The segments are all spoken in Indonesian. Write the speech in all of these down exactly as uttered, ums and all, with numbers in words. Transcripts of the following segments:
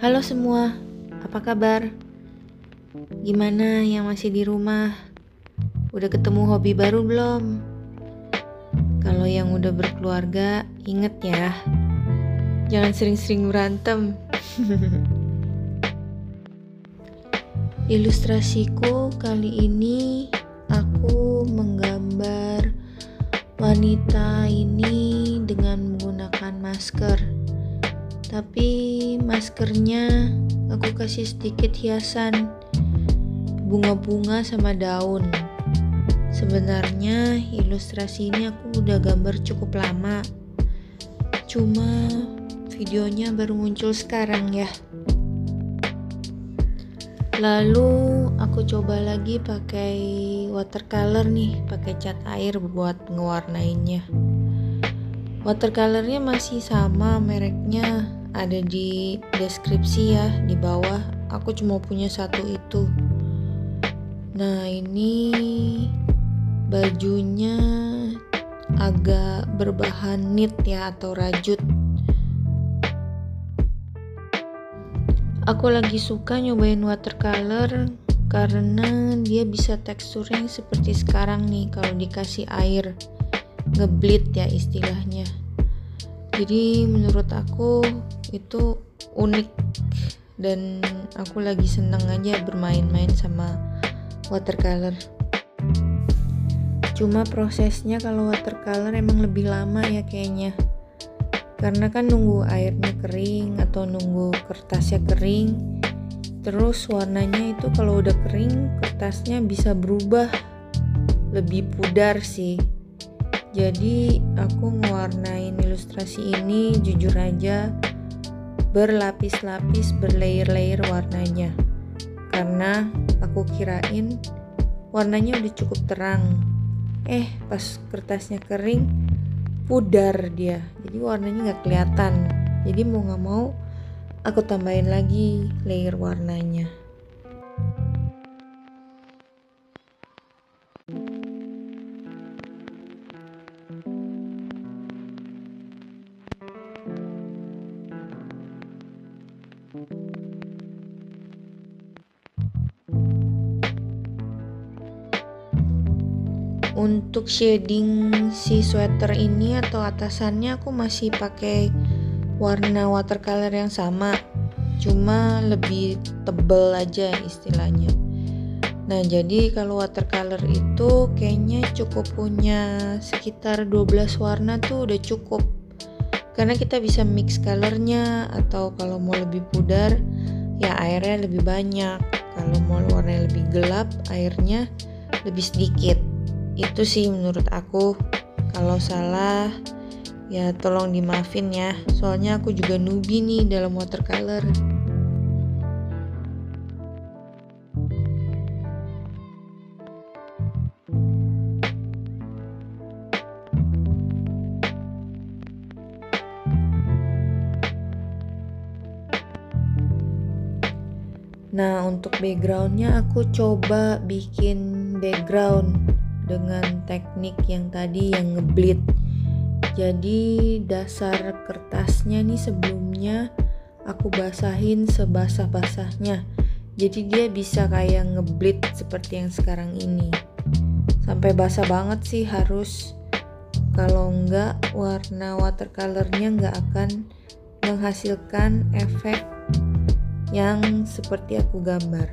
Halo semua, apa kabar? Gimana yang masih di rumah? Udah ketemu hobi baru belum? Kalau yang udah berkeluarga, inget ya, jangan sering-sering berantem. Ilustrasiku kali ini aku menggambar wanita ini dengan menggunakan masker. Tapi maskernya aku kasih sedikit hiasan bunga-bunga sama daun. Sebenarnya ilustrasi ini aku udah gambar cukup lama, cuma videonya baru muncul sekarang ya. Lalu aku coba lagi pakai watercolor nih, pakai cat air buat ngewarnainnya. Watercolornya masih sama mereknya, ada di deskripsi ya di bawah. Aku cuma punya satu itu. Nah, ini bajunya agak berbahan knit ya atau rajut. Aku lagi suka nyobain watercolor karena dia bisa teksturnya seperti sekarang nih kalau dikasih air, ngebleed ya istilahnya. Jadi menurut aku itu unik dan aku lagi seneng aja bermain-main sama watercolor. Cuma prosesnya kalau watercolor emang lebih lama ya kayaknya, karena kan nunggu airnya kering atau nunggu kertasnya kering. Terus warnanya itu kalau udah kering, kertasnya bisa berubah lebih pudar sih. Jadi aku ngewarnain ilustrasi ini jujur aja berlapis-lapis, berlayer-layer warnanya, karena aku kirain warnanya udah cukup terang, eh pas kertasnya kering pudar dia, jadi warnanya nggak kelihatan. Jadi mau nggak mau aku tambahin lagi layer warnanya. Untuk shading si sweater ini atau atasannya aku masih pakai warna watercolor yang sama, cuma lebih tebel aja istilahnya. Nah, jadi kalau watercolor itu kayaknya cukup punya sekitar dua belas warna tuh udah cukup, karena kita bisa mix colornya, atau kalau mau lebih pudar ya airnya lebih banyak, kalau mau warnanya lebih gelap airnya lebih sedikit. Itu sih menurut aku, kalau salah ya tolong dimaafin ya, soalnya aku juga newbie nih dalam watercolor. Nah, untuk backgroundnya aku coba bikin background dengan teknik yang tadi yang ngebleed. Jadi dasar kertasnya nih sebelumnya aku basahin sebasah-basahnya, jadi dia bisa kayak ngebleed seperti yang sekarang ini. Sampai basah banget sih harus, kalau enggak warna watercolornya enggak akan menghasilkan efek yang seperti aku gambar.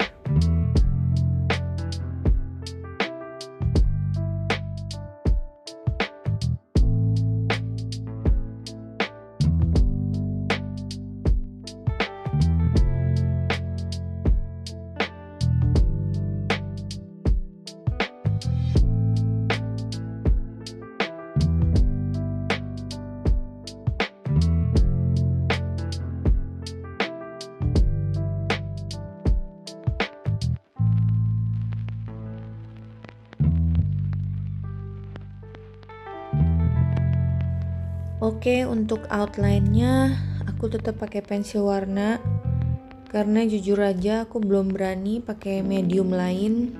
Oke, untuk outline-nya aku tetap pakai pensil warna karena jujur aja aku belum berani pakai medium lain.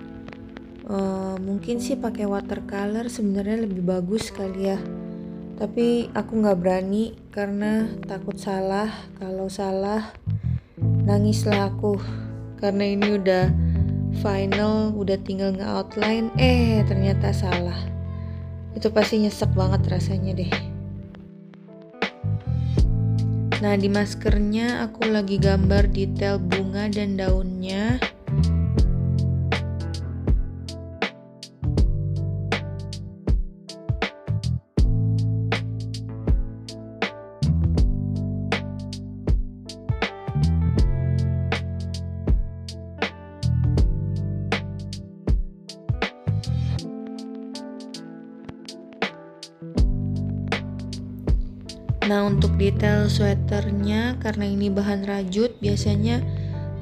E, mungkin sih pakai watercolor sebenarnya lebih bagus kali ya, tapi aku nggak berani karena takut salah. Kalau salah Nangislah aku karena ini udah final, udah tinggal nge-outline, eh ternyata salah. Itu pasti nyesek banget rasanya deh. Nah, di maskernya aku lagi gambar detail bunga dan daunnya. Nah, untuk detail sweaternya, karena ini bahan rajut, biasanya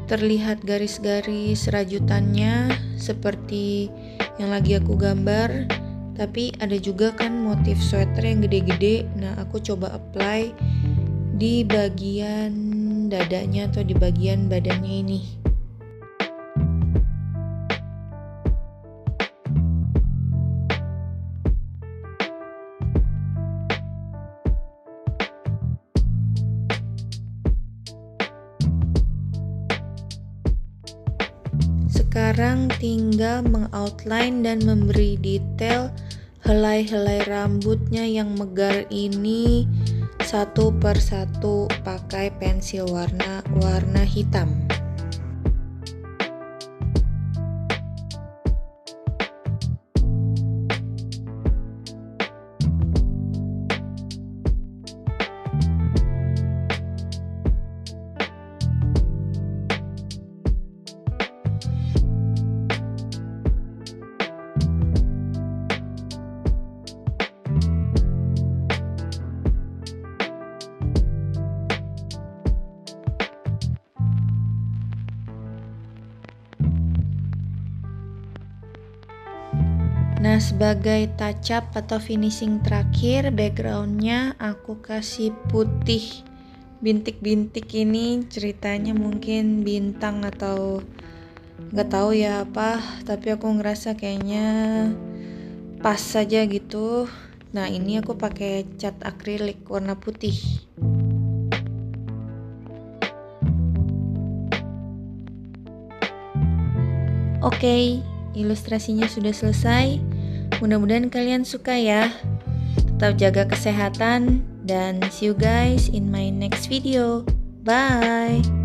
terlihat garis-garis rajutannya seperti yang lagi aku gambar. Tapi ada juga kan motif sweater yang gede-gede. Nah, aku coba apply di bagian dadanya atau di bagian badannya ini. Sekarang tinggal meng-outline dan memberi detail helai-helai rambutnya yang megar ini satu per satu pakai pensil warna warna hitam. Nah, sebagai touch up atau finishing terakhir, backgroundnya aku kasih putih. Bintik-bintik ini ceritanya mungkin bintang atau nggak tahu ya apa, tapi aku ngerasa kayaknya pas saja gitu. Nah, ini aku pakai cat akrilik warna putih. Oke, okay, ilustrasinya sudah selesai. Mudah-mudahan kalian suka ya. Tetap jaga kesehatan dan see you guys in my next video. Bye!